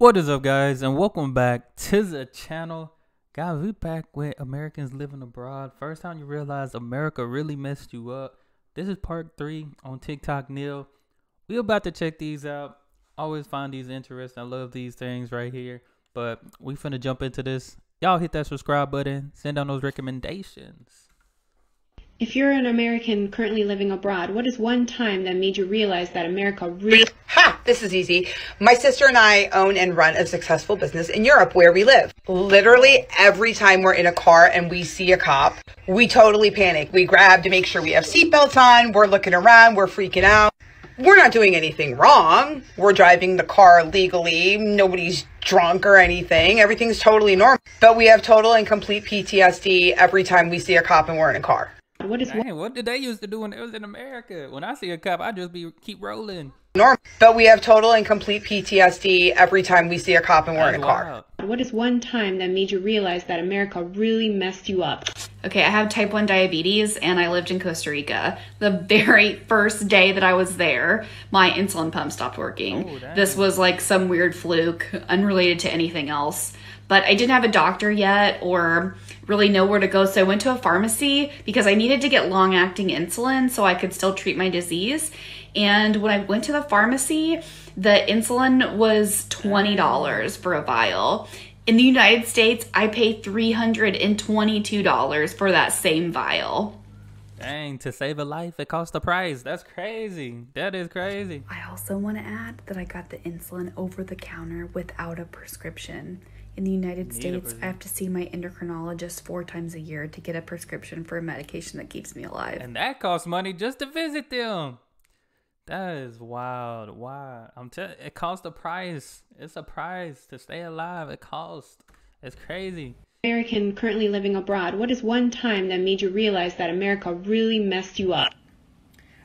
What is up, guys, and welcome back to the channel. Guys, we back with Americans Living Abroad. First time you realize America really messed you up. This is part 3 on TikTok, Neil. We about to check these out. Always find these interesting. I love these things right here. But we finna jump into this. Y'all hit that subscribe button. Send down those recommendations. If you're an American currently living abroad, what is one time that made you realize that America really... Ha! This is easy. My sister and I own and run a successful business in Europe where we live. Literally every time we're in a car and we see a cop, we totally panic. We grab to make sure we have seatbelts on. We're looking around. We're freaking out. We're not doing anything wrong. We're driving the car legally. Nobody's drunk or anything. Everything's totally normal. But we have total and complete PTSD every time we see a cop and we're in a car. What did they used to do when it was in America? When I see a cop, I just keep rolling. But we have total and complete PTSD every time we see a cop and we're in a car. What is one time that made you realize that America really messed you up? Okay, I have type 1 diabetes and I lived in Costa Rica. The very first day that I was there, my insulin pump stopped working. Oh, this was like some weird fluke, unrelated to anything else. But I didn't have a doctor yet or really know where to go. So I went to a pharmacy because I needed to get long-acting insulin so I could still treat my disease. And when I went to the pharmacy, the insulin was $20 for a vial. In the United States, I pay $322 for that same vial. Dang, to save a life, it costs a price. That's crazy. That is crazy. I also want to add that I got the insulin over the counter without a prescription. In the United States, I have to see my endocrinologist 4 times a year to get a prescription for a medication that keeps me alive. And that costs money just to visit them. That is wild. Wow. I'm telling you, it costs a price. It's a price to stay alive. It costs. It's crazy. American currently living abroad. What is one time that made you realize that America really messed you up?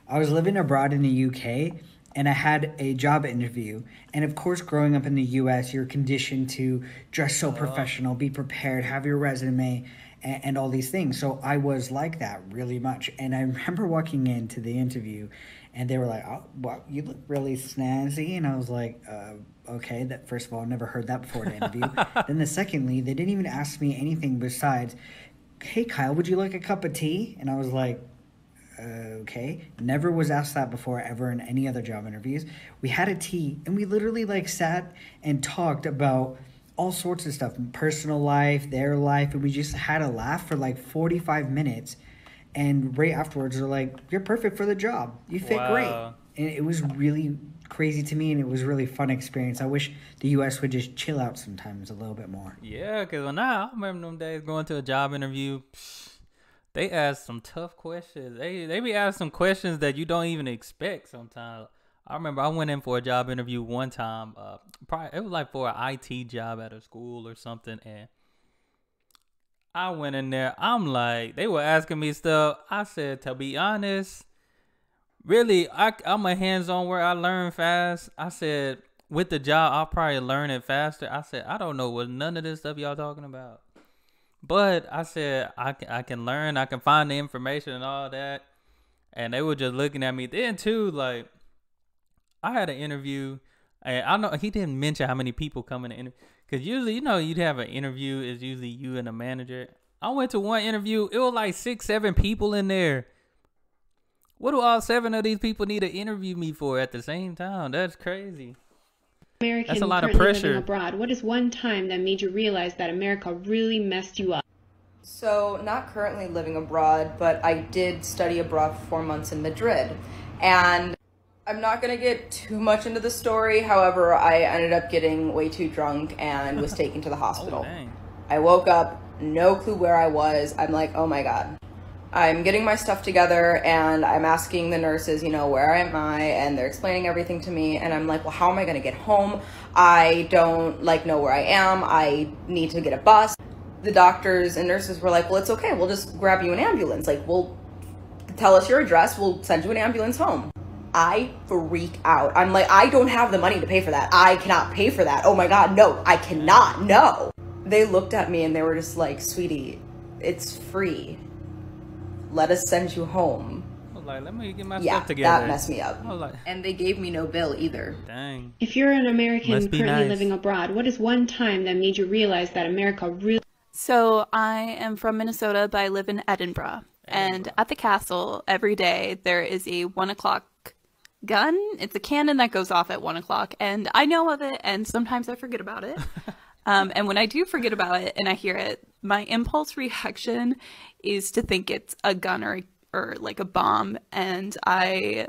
I was living abroad in the UK and I had a job interview. And of course, growing up in the US, you're conditioned to dress so professional, be prepared, have your resume, and all these things. So I was like that really much. And I remember walking into the interview and they were like, "Oh, wow, you look really snazzy." And I was like, okay, that first of all, never heard that before in an interview. Then the secondly, they didn't even ask me anything besides, "Hey Kyle, would you like a cup of tea?" And I was like, okay, never was asked that before ever in any other job interviews. We had a tea and we literally like sat and talked about all sorts of stuff, personal life, their life, and we just had a laugh for like 45 minutes. And right afterwards, they're like, "You're perfect for the job. You fit great." And it was really crazy to me, and it was a really fun experience. I wish the U.S. would just chill out sometimes a little bit more. Yeah, because when I remember them days going to a job interview, they asked some tough questions. They be asking some questions that you don't even expect sometimes. I remember I went in for a job interview one time. Probably, it was like for an IT job at a school or something, and I went in there. I'm like, they were asking me stuff. I said, to be honest, really, I'm a hands-on where I learn fast. I said, with the job, I'll probably learn it faster. I said, I don't know what none of this stuff y'all talking about. But I said, I can learn. I can find the information and all that. And they were just looking at me. Then, too, like, I had an interview, and I know he didn't mention how many people come in the interview. Because usually, you know, you'd have an interview. It's usually you and a manager. I went to one interview. It was like 6, 7 people in there. What do all 7 of these people need to interview me for at the same time? That's crazy. American, that's a lot of pressure. Abroad. What is one time that made you realize that America really messed you up? So, not currently living abroad, but I did study abroad for 4 months in Madrid. And I'm not going to get too much into the story. However, I ended up getting way too drunk and was taken to the hospital. Oh, I woke up, no clue where I was. I'm like, oh my God. I'm getting my stuff together and I'm asking the nurses, you know, where am I? And they're explaining everything to me. And I'm like, well, how am I going to get home? I don't like know where I am. I need to get a bus. The doctors and nurses were like, well, it's okay. We'll just grab you an ambulance. Like, we'll tell us your address. We'll send you an ambulance home. I freak out. I'm like, I don't have the money to pay for that. I cannot pay for that. Oh my God, no, I cannot, no. They looked at me and they were just like, sweetie, it's free. Let us send you home. like, let me get my stuff together. That messed me up. I was like, and they gave me no bill either. Dang. If you're an American currently living abroad, what is one time that made you realize that America really... So I am from Minnesota, but I live in Edinburgh. And at the castle, every day, there is a 1 o'clock gun. It's a cannon that goes off at 1 o'clock. And I know of it, and sometimes I forget about it. And when I do forget about it and I hear it, my impulse reaction is to think it's a gun or like a bomb, and I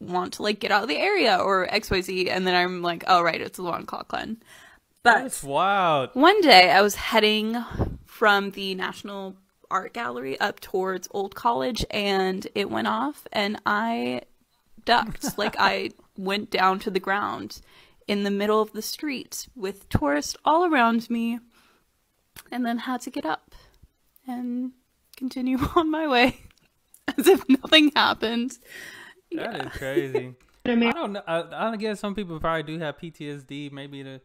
want to like get out of the area or XYZ, and then I'm like, oh right, it's the 1 o'clock gun. But that's wild. One day I was heading from the National Art Gallery up towards Old College, and it went off, and I ducked. Like, I went down to the ground in the middle of the street with tourists all around me, and then had to get up and continue on my way as if nothing happened. That is crazy. I don't know. I guess some people probably do have PTSD. Maybe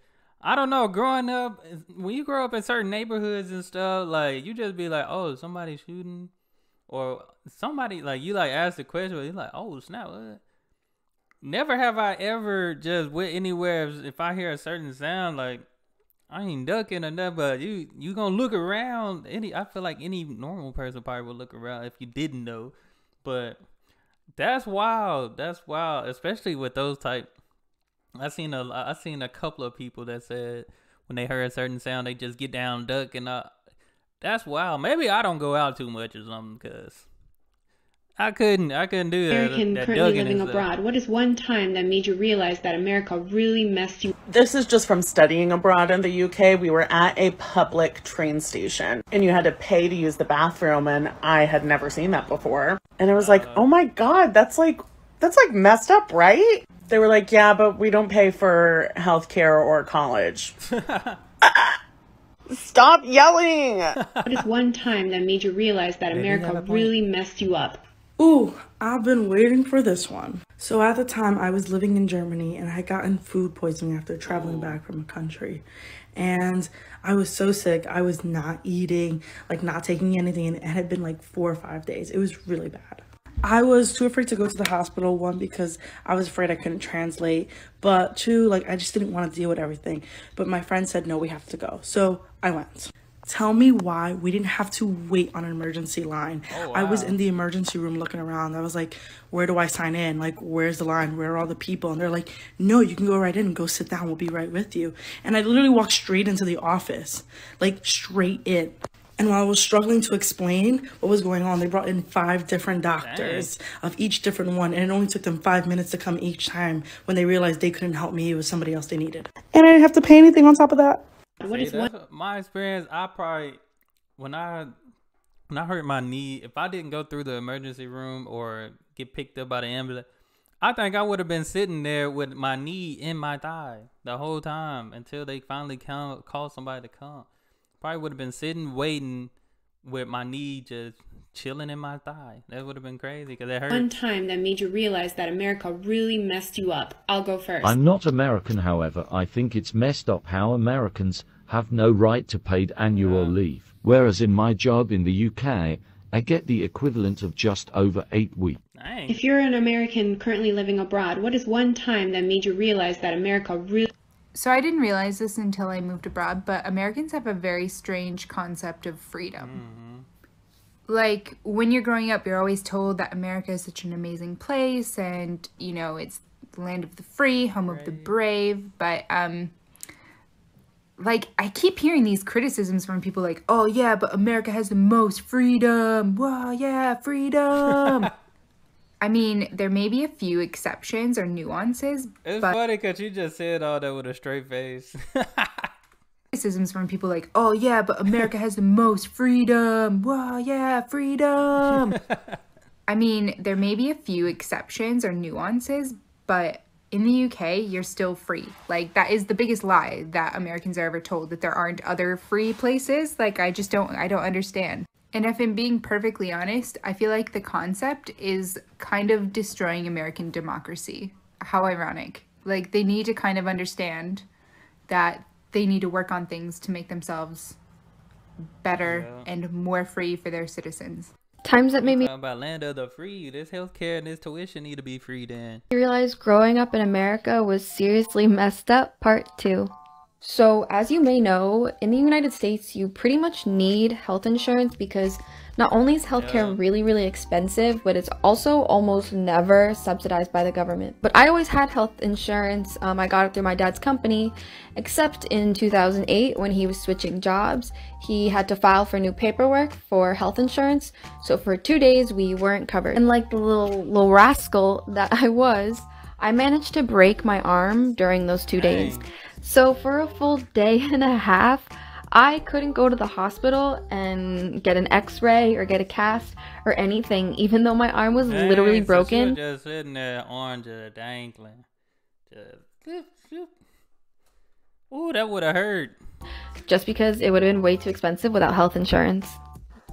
I don't know. Growing up, when you grow up in certain neighborhoods and stuff, like you just be like, oh, somebody's shooting, or somebody like you like ask the question, but you're like, oh snap. What? Never have I ever just went anywhere. If I hear a certain sound, like, I ain't ducking or nothing, but you gonna look around. I feel like any normal person probably would look around if you didn't know. But that's wild. That's wild, especially with those type. I seen a couple of people that said when they heard a certain sound, they just get down, duck, and that's wild. Maybe I don't go out too much or something, because I couldn't do that. American currently living abroad. What is one time that made you realize that America really messed you? This is just from studying abroad in the UK. We were at a public train station, and you had to pay to use the bathroom, and I had never seen that before. And I was like, oh my God, that's like messed up, right? They were like, yeah, but we don't pay for healthcare or college. Stop yelling. What is one time that made you realize that America really messed you up? Ooh, I've been waiting for this one. So at the time, I was living in Germany, and I had gotten food poisoning after traveling back from a country. And I was so sick. I was not eating, like not taking anything, and it had been like 4 or 5 days. It was really bad. I was too afraid to go to the hospital, one, because I was afraid I couldn't translate, but two, like, I just didn't want to deal with everything. But my friend said, no, we have to go. So I went. Tell me why we didn't have to wait on an emergency line. Oh, wow. I was in the emergency room looking around. I was like, where do I sign in? Like, where's the line? Where are all the people? And they're like, no, you can go right in and go sit down. We'll be right with you. And I literally walked straight into the office, like straight in. And while I was struggling to explain what was going on, they brought in 5 different doctors of each different one. And it only took them 5 minutes to come each time. When they realized they couldn't help me, it was somebody else they needed. And I didn't have to pay anything on top of that. My experience, I probably, when I hurt my knee, if I didn't go through the emergency room or get picked up by the ambulance, I think I would have been sitting there with my knee in my thigh the whole time until they finally call somebody to come. Probably would have been sitting, waiting with my knee just chilling in my thigh. That would have been crazy because it hurt. One time that made you realize that America really messed you up. I'll go first. I'm not American, however, I think it's messed up how Americans have no right to paid annual leave. Whereas in my job in the UK, I get the equivalent of just over 8 weeks. Dang. If you're an American currently living abroad, what is one time that made you realize that America really... So I didn't realize this until I moved abroad, but Americans have a very strange concept of freedom. Mm-hmm. Like, when you're growing up, you're always told that America is such an amazing place and, you know, it's the land of the free, home of the brave. But, like, I keep hearing these criticisms from people like, oh, yeah, but America has the most freedom. Wow, yeah, freedom. I mean, there may be a few exceptions or nuances. It's funny because you just said all that with a straight face. Criticisms from people like, oh yeah, but America has the most freedom. Wow, yeah, freedom. I mean, there may be a few exceptions or nuances, but in the UK, you're still free. Like, that is the biggest lie that Americans are ever told, that there aren't other free places. Like, I don't understand. And if I'm being perfectly honest, I feel like the concept is kind of destroying American democracy. How ironic. Like, they need to kind of understand that they need to work on things to make themselves better and more free for their citizens. Times that made me about land of the free. This healthcare and this tuition need to be free then. I realized growing up in America was seriously messed up, part 2. So as you may know, in the United States, you pretty much need health insurance because not only is healthcare really expensive, but it's also almost never subsidized by the government. But I always had health insurance. I got it through my dad's company, except in 2008 when he was switching jobs, he had to file for new paperwork for health insurance. So for 2 days, we weren't covered. And like the little rascal that I was, I managed to break my arm during those 2 days. So for a full day and a half, I couldn't go to the hospital and get an x-ray or get a cast or anything, even though my arm was literally broken. So just sitting there, arm just dangling. Ooh, that would have hurt. Just because it would have been way too expensive without health insurance.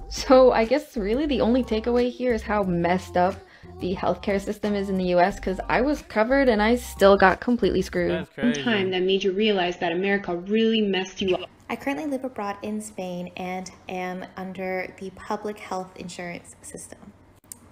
So I guess really the only takeaway here is how messed up the healthcare system is in the US, because I was covered and I still got completely screwed. That's crazy. One time that made you realize that America really messed you up. I currently live abroad in Spain and am under the public health insurance system.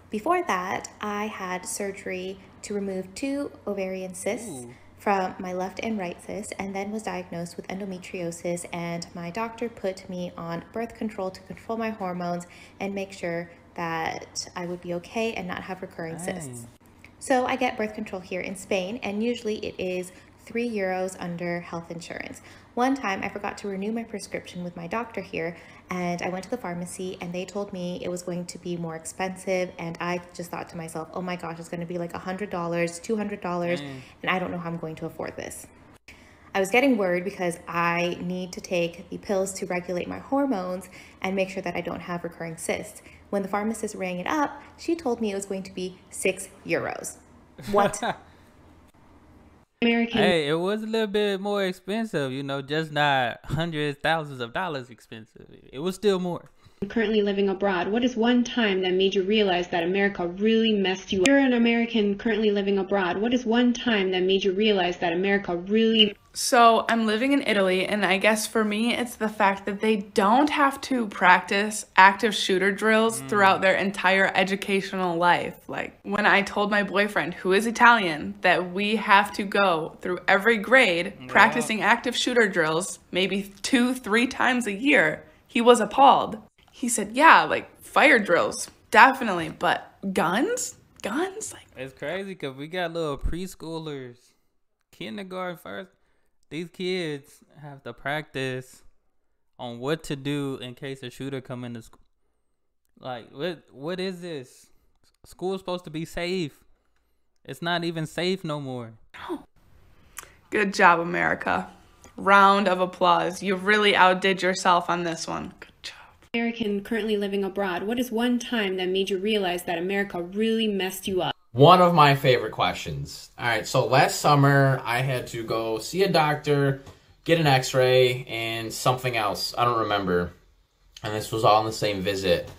Before that, I had surgery to remove 2 ovarian cysts from my left and right cyst, and then was diagnosed with endometriosis, and my doctor put me on birth control to control my hormones and make sure that I would be okay and not have recurring cysts. So I get birth control here in Spain, and usually it is €3 under health insurance. One time I forgot to renew my prescription with my doctor here, and I went to the pharmacy and they told me it was going to be more expensive, and I just thought to myself, oh my gosh, it's going to be like $100, $200, and I don't know how I'm going to afford this. I was getting worried because I need to take the pills to regulate my hormones and make sure that I don't have recurring cysts. When the pharmacist rang it up, she told me it was going to be €6. What? American. Hey, it was a little bit more expensive, you know, just not hundreds, thousands of dollars expensive. It was still more. I'm currently living abroad. What is one time that made you realize that America really messed you up? You're an American currently living abroad. What is one time that made you realize that America really... So I'm living in Italy, and I guess for me, it's the fact that they don't have to practice active shooter drills throughout their entire educational life. Like when I told my boyfriend, who is Italian, that we have to go through every grade practicing active shooter drills, maybe 2-3 times a year, he was appalled. He said, yeah, like fire drills, definitely, but guns? Guns? Like, it's crazy because we got little preschoolers, kindergarten, first. These kids have to practice on what to do in case a shooter come into school. Like, what is this? School's supposed to be safe. It's not even safe no more. Good job, America. Round of applause. You really outdid yourself on this one. Good job. American currently living abroad. What is one time that made you realize that America really messed you up? One of my favorite questions. All right, so last summer, I had to go see a doctor, get an x-ray, and something else. I don't remember. And this was all in the same visit.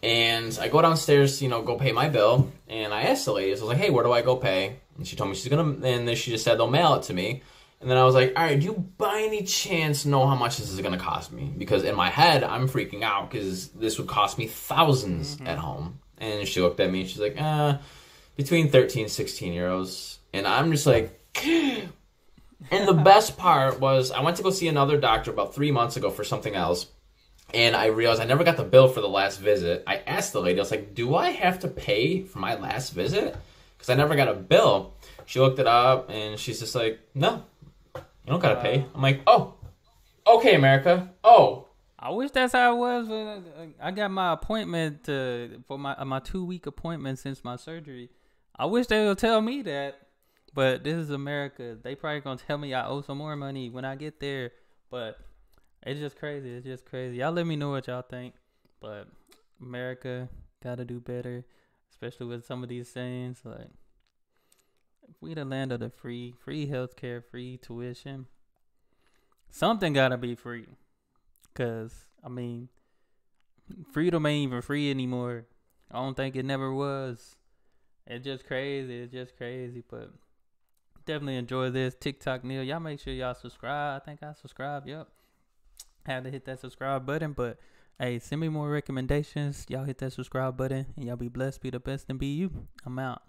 And I go downstairs, you know, go pay my bill. And I asked the lady, I was like, hey, where do I go pay? And she told me she's going to, and then she just said they'll mail it to me. And then I was like, all right, do you by any chance know how much this is going to cost me? Because in my head, I'm freaking out because this would cost me thousands at home. And she looked at me and she's like, between 13 and 16 euros. And I'm just like, and the best part was I went to go see another doctor about 3 months ago for something else. And I realized I never got the bill for the last visit. I asked the lady, I was like, do I have to pay for my last visit? Because I never got a bill. She looked it up and she's just like, no, you don't got to pay. I'm like, oh, okay, America. Oh. I wish that's how it was. But I got my appointment for my 2-week appointment since my surgery. I wish they would tell me that, but this is America. They probably gonna tell me I owe some more money when I get there, but it's just crazy. It's just crazy. Y'all let me know what y'all think, but America gotta do better, especially with some of these sayings. Like, if we the land of the free, free healthcare, free tuition, something gotta be free. Because, I mean, freedom ain't even free anymore. I don't think it never was. It's just crazy. It's just crazy. But definitely enjoy this. TikTok Neil. Y'all make sure y'all subscribe. I think I subscribe. Yep. Had to hit that subscribe button. But Hey, send me more recommendations. Y'all hit that subscribe button, and y'all be blessed, be the best, and be you. I'm out.